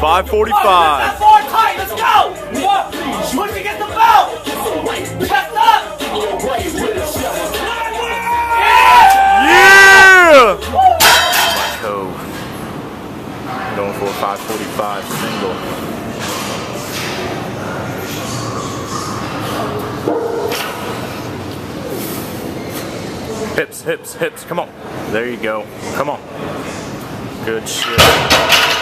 5:45. Let's go. When we get the bell, chest up. Yeah. So I'm going for a 5:45 single. Hips, hips, hips, come on. There you go, come on. Good shit.